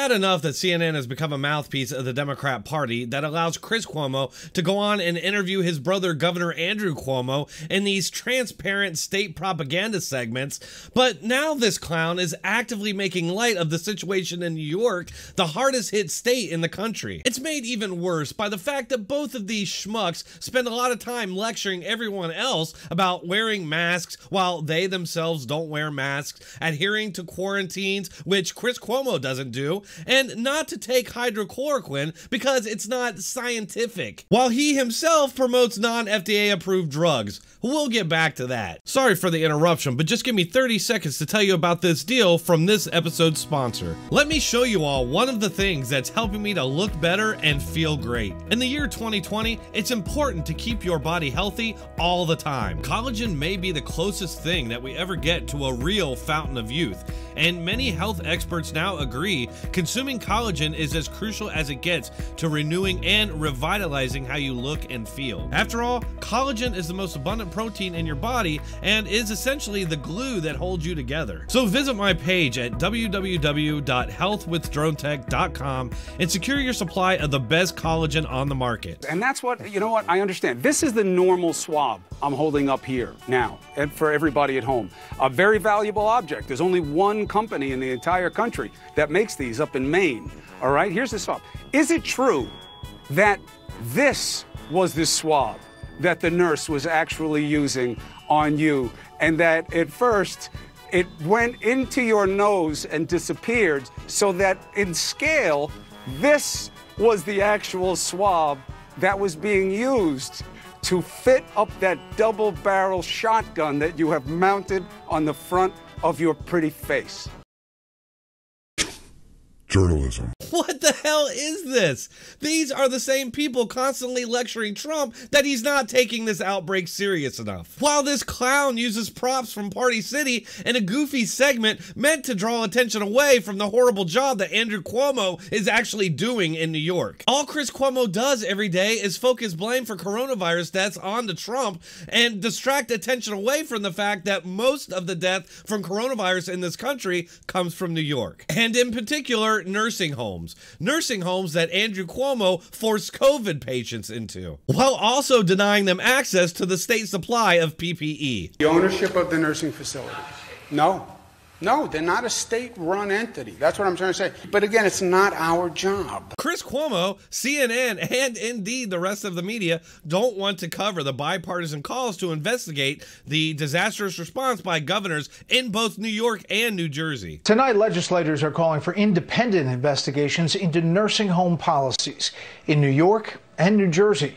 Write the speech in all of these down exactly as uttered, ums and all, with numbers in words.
bad enough that C N N has become a mouthpiece of the Democrat Party that allows Chris Cuomo to go on and interview his brother, Governor Andrew Cuomo, in these transparent state propaganda segments. But now this clown is actively making light of the situation in New York, the hardest hit state in the country. It's made even worse by the fact that both of these schmucks spend a lot of time lecturing everyone else about wearing masks while they themselves don't wear masks, adhering to quarantines, which Chris Cuomo doesn't do, and not to take hydroxychloroquine because it's not scientific, while he himself promotes non F D A approved drugs. We'll get back to that. Sorry for the interruption, but just give me thirty seconds to tell you about this deal from this episode's sponsor. Let me show you all one of the things that's helping me to look better and feel great. In the year twenty twenty, it's important to keep your body healthy all the time. Collagen may be the closest thing that we ever get to a real fountain of youth, and many health experts now agree consuming collagen is as crucial as it gets to renewing and revitalizing how you look and feel. After all, collagen is the most abundant protein in your body and is essentially the glue that holds you together. So visit my page at w w w dot health with drone tech dot com and secure your supply of the best collagen on the market. And that's what, you know what, I understand. This is the normal swab I'm holding up here now and for everybody at home. A very valuable object. There's only one company in the entire country that makes these up in Maine. All right, here's the swab. Is it true that this was the swab that the nurse was actually using on you, and that at first it went into your nose and disappeared, so that in scale, this was the actual swab that was being used to fit up that double-barrel shotgun that you have mounted on the front of your pretty face? Journalism. What the hell is this? These are the same people constantly lecturing Trump that he's not taking this outbreak serious enough, while this clown uses props from Party City in a goofy segment meant to draw attention away from the horrible job that Andrew Cuomo is actually doing in New York. All Chris Cuomo does every day is focus blame for coronavirus deaths onto Trump and distract attention away from the fact that most of the death from coronavirus in this country comes from New York, and in particular, nursing homes. Nursing homes that Andrew Cuomo forced COVID patients into, while also denying them access to the state supply of P P E. The ownership of the nursing facility. No. No, they're not a state-run entity. That's what I'm trying to say. But again, it's not our job. Chris Cuomo, C N N, and indeed the rest of the media don't want to cover the bipartisan calls to investigate the disastrous response by governors in both New York and New Jersey. Tonight, legislators are calling for independent investigations into nursing home policies in New York and New Jersey.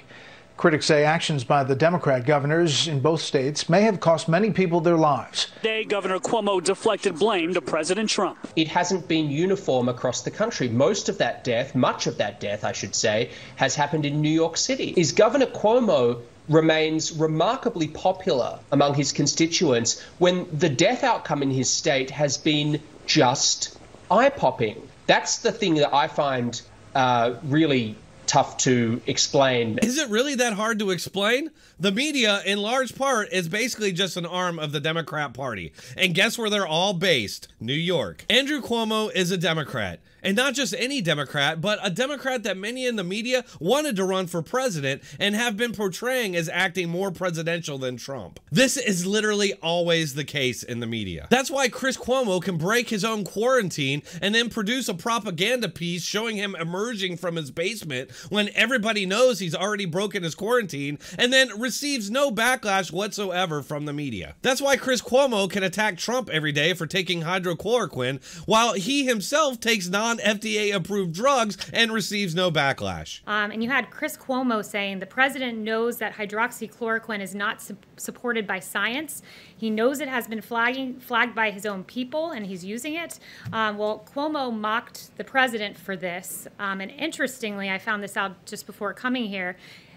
Critics say actions by the Democrat governors in both states may have cost many people their lives. Today, Governor Cuomo deflected blame to President Trump. It hasn't been uniform across the country. Most of that death, much of that death, I should say, has happened in New York City. Is Governor Cuomo remains remarkably popular among his constituents when the death outcome in his state has been just eye-popping? That's the thing that I find uh, really tough to explain. Is it really that hard to explain? The media, in large part, is basically just an arm of the Democrat Party. And guess where they're all based? New York. Andrew Cuomo is a Democrat. And not just any Democrat, but a Democrat that many in the media wanted to run for president and have been portraying as acting more presidential than Trump. This is literally always the case in the media. That's why Chris Cuomo can break his own quarantine and then produce a propaganda piece showing him emerging from his basement when everybody knows he's already broken his quarantine, and then receives no backlash whatsoever from the media. That's why Chris Cuomo can attack Trump every day for taking hydroxychloroquine, while he himself takes non F D A approved drugs and receives no backlash. Um, and you had Chris Cuomo saying the president knows that hydroxychloroquine is not su supported by science. He knows it has been flagging, flagged by his own people, and he's using it. Um, well, Cuomo mocked the president for this. Um, and interestingly, I found this out just before coming here.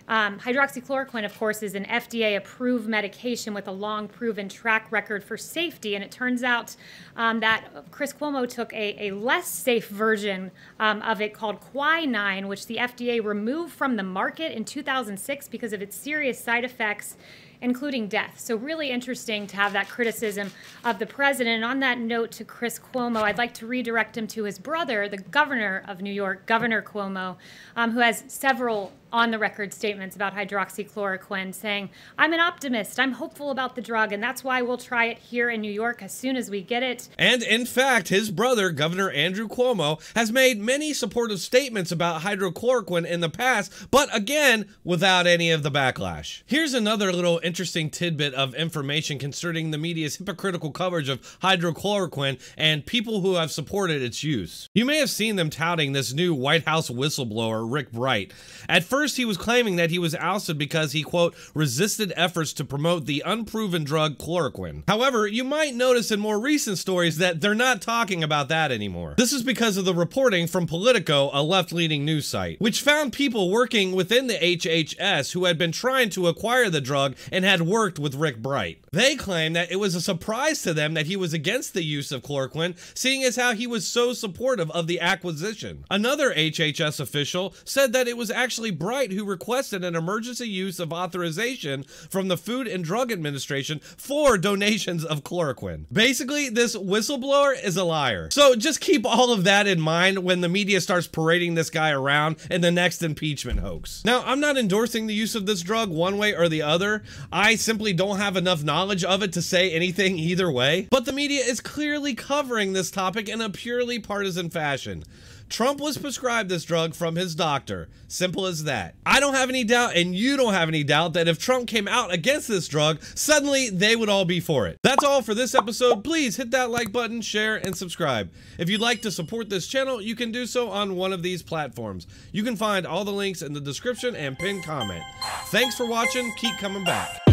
Um, hydroxychloroquine, of course, is an F D A-approved medication with a long-proven track record for safety, and it turns out um, that Chris Cuomo took a, a less safe version um, of it called quinine, which the F D A removed from the market in two thousand six because of its serious side effects including death. So really interesting to have that criticism of the president. And on that note to Chris Cuomo, I'd like to redirect him to his brother, the governor of New York, Governor Cuomo, um, who has several on-the-record statements about hydroxychloroquine, saying, "I'm an optimist, I'm hopeful about the drug, and that's why we'll try it here in New York as soon as we get it." And in fact, his brother, Governor Andrew Cuomo, has made many supportive statements about hydrochloroquine in the past, but again, without any of the backlash. Here's another little interesting tidbit of information concerning the media's hypocritical coverage of hydrochloroquine and people who have supported its use. You may have seen them touting this new White House whistleblower, Rick Bright. At first, First, he was claiming that he was ousted because he, quote, resisted efforts to promote the unproven drug chloroquine. However, you might notice in more recent stories that they're not talking about that anymore. This is because of the reporting from Politico, a left-leaning news site, which found people working within the H H S who had been trying to acquire the drug and had worked with Rick Bright. They claimed that it was a surprise to them that he was against the use of chloroquine, seeing as how he was so supportive of the acquisition. Another H H S official said that it was actually Bright who requested an emergency use of authorization from the Food and Drug Administration for donations of chloroquine. Basically, this whistleblower is a liar. So just keep all of that in mind when the media starts parading this guy around in the next impeachment hoax. Now, I'm not endorsing the use of this drug one way or the other. I simply don't have enough knowledge of it to say anything either way. But the media is clearly covering this topic in a purely partisan fashion. Trump was prescribed this drug from his doctor. Simple as that. I don't have any doubt, and you don't have any doubt, that if Trump came out against this drug, suddenly they would all be for it. That's all for this episode. Please hit that like button, share, and subscribe. If you'd like to support this channel, you can do so on one of these platforms. You can find all the links in the description and pinned comment. Thanks for watching. Keep coming back.